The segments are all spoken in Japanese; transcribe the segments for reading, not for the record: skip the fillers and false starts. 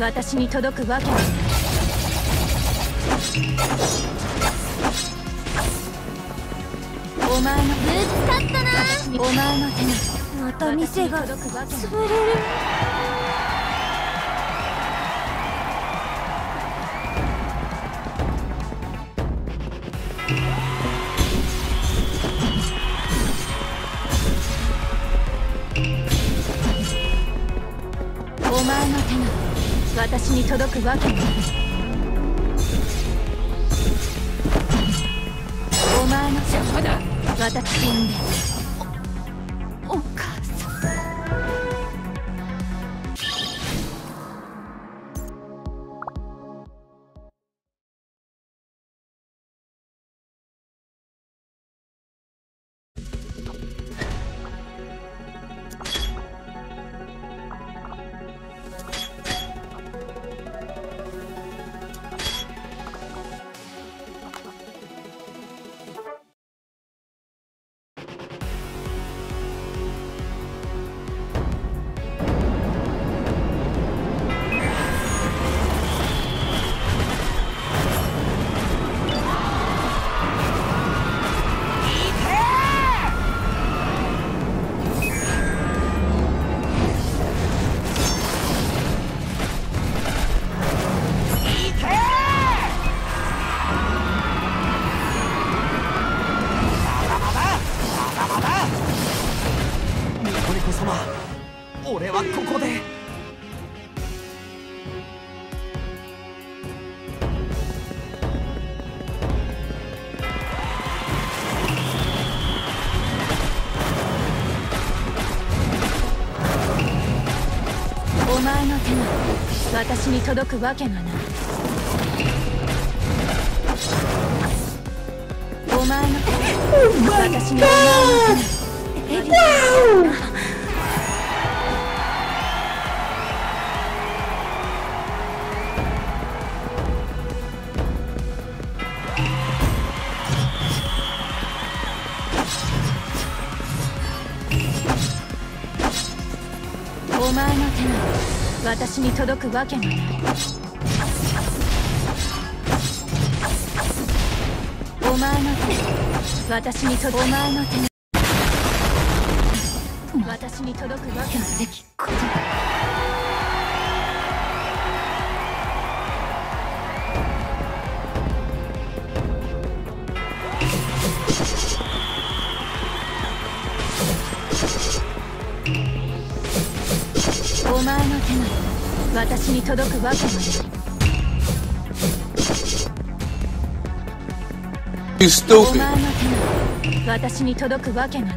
私に届くわけない。お前のぶつかったな。お前の手にまた店が潰れる。私に届くわけない。お前の邪魔だ。私にね。お母さん。俺はここで。お前の手が私に届くわけがない。お前の手が私に届くわけがない。お前の手が私に届くわけがない。お前の手が私に届く。お前の手が私に届くわけがない。お前の手が私に届くわけがない。お前の手が私に届くわけがない。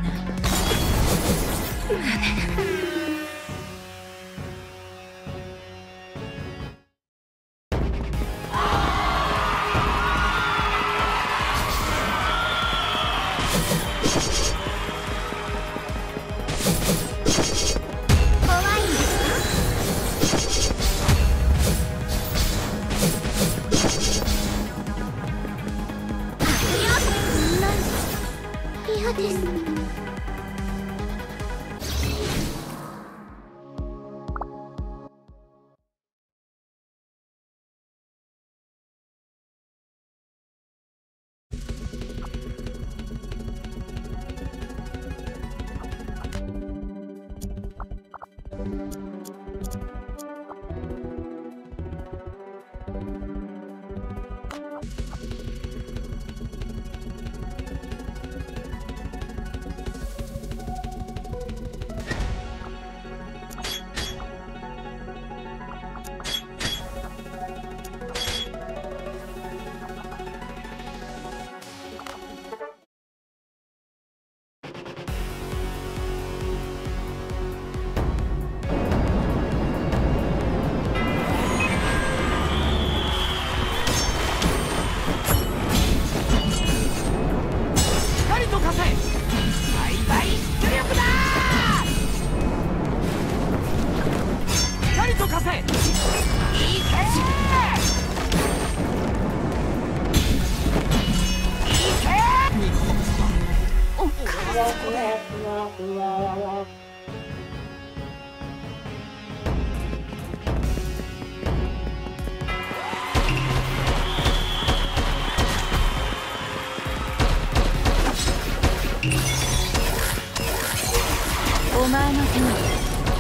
前の手に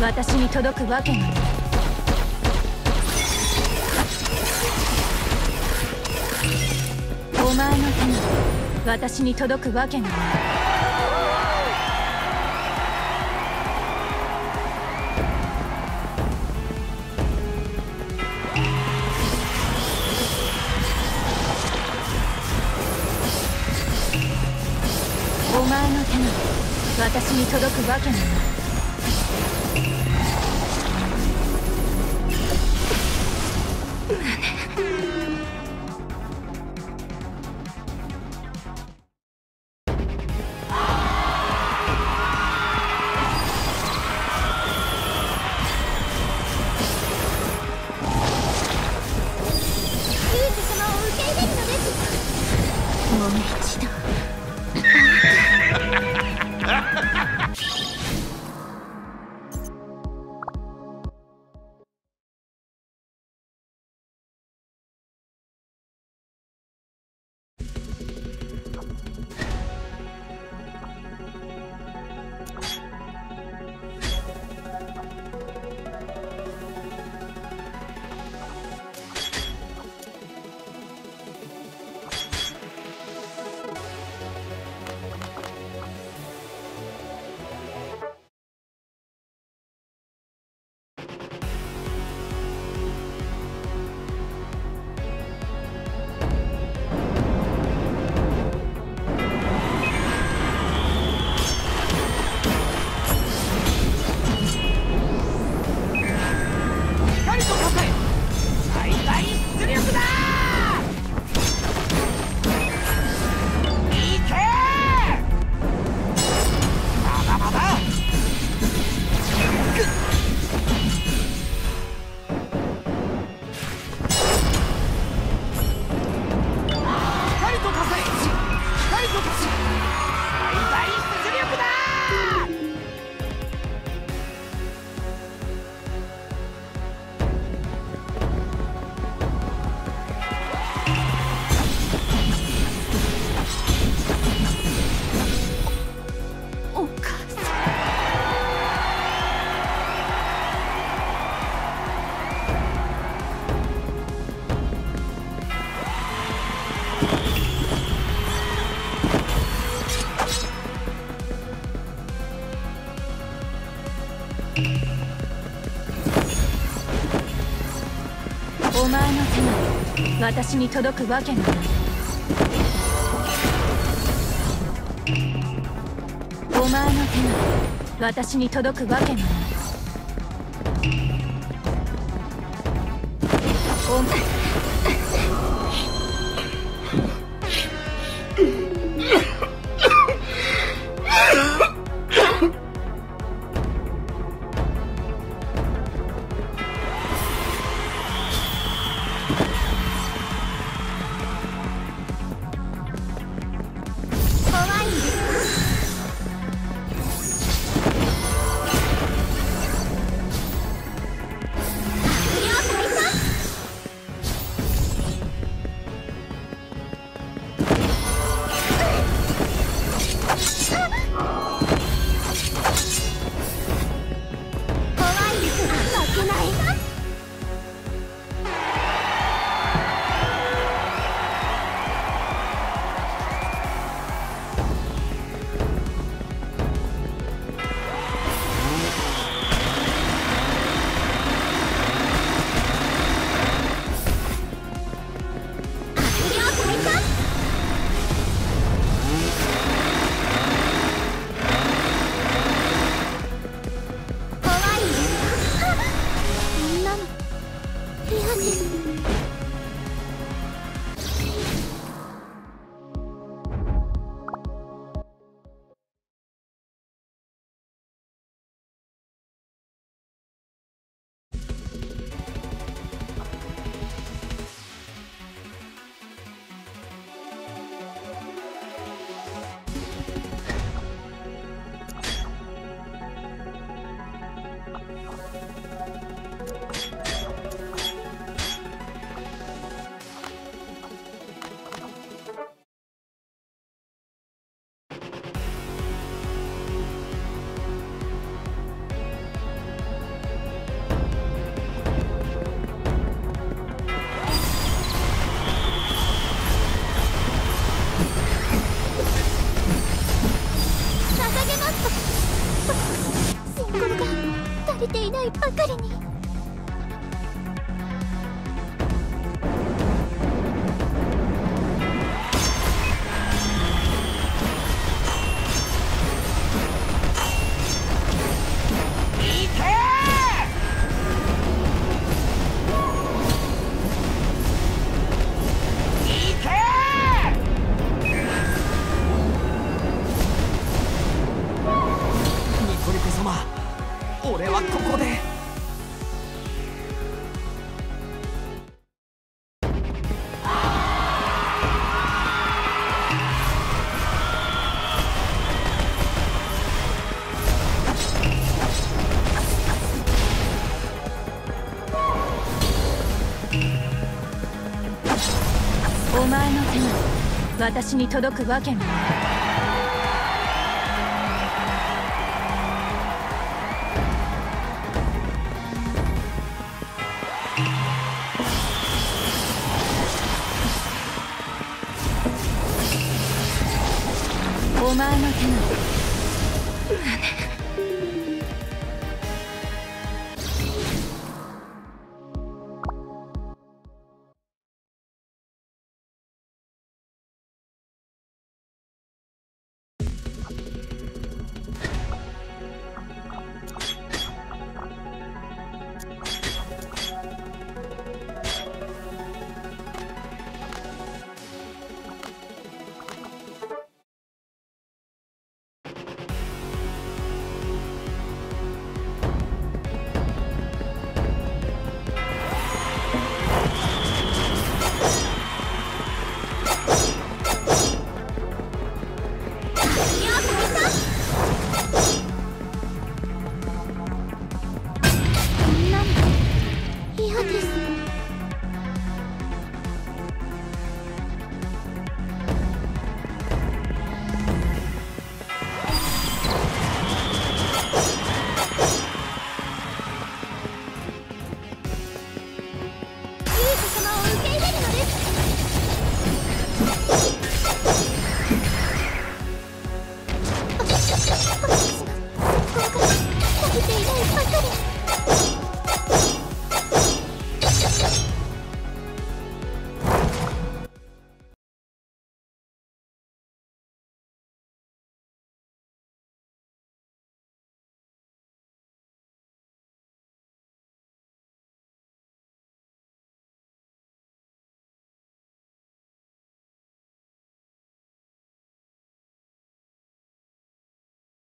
私に届くわけがない。お前の手に私に届くわけがない。お前の手に私に届くわけがない。お前の手が私に届くわけがない。お前の手が私に届くわけがない。お前ないばかりに。俺はここで。お前の手が私に届くわけがない。お前の手の